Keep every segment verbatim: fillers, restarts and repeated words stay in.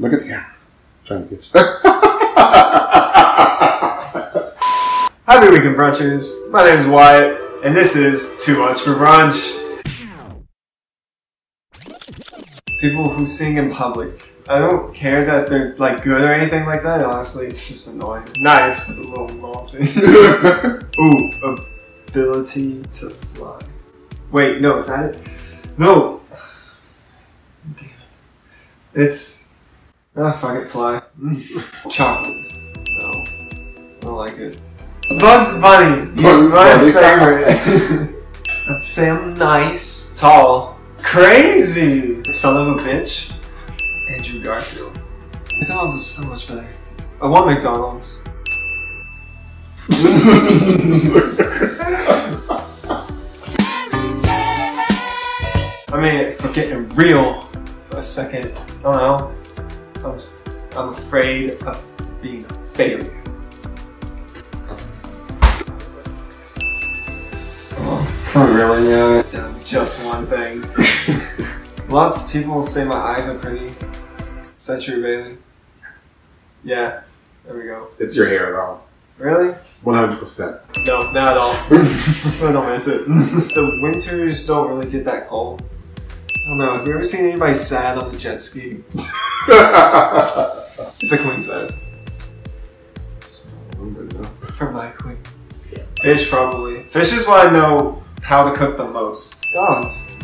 Look at the camera. I'm trying to get you. Happy weekend, brunchers. My name is Wyatt, and this is Too Much For Brunch. People who sing in public. I don't care that they're like good or anything like that. Honestly, it's just annoying. Nice, but a little naughty. Ooh, ability to fly. Wait, no, is that it? No. Damn it. It's. Ah, oh, fuck it, fly. Chocolate. No, I don't like it. Bugs Bunny. He's Bugs my Bunny. favorite. I'd say I'm nice, tall, crazy, son of a bitch. Andrew Garfield. McDonald's is so much better. I want McDonald's. I mean, for getting real for a second, I don't know. I'm, I'm afraid of being a failure. Oh, oh really? Yeah. Done just one thing. Lots of people say my eyes are pretty. Century Bailey. Yeah, there we go. It's your hair though. Really? one hundred percent. No, not at all. I don't miss it. The winters don't really get that cold. I don't know, have you ever seen anybody sad on the jet ski? It's a queen size. For my queen. Fish probably. Fish is what I know how to cook the most. Dogs.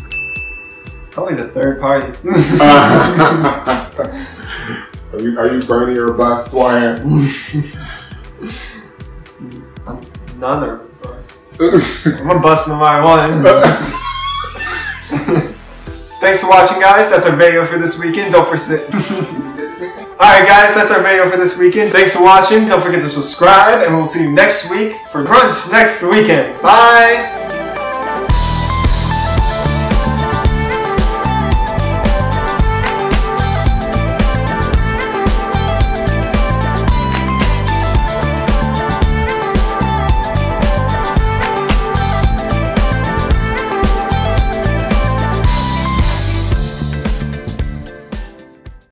Probably the third party. Are you, are you Bernie or Bust, Wyatt? I'm none of Bust. I'm a Bust no matter what. Thanks for watching, guys. That's our video for this weekend. Don't forget. Alright, guys. That's our video for this weekend. Thanks for watching. Don't forget to subscribe, and we'll see you next week for brunch next weekend. Bye.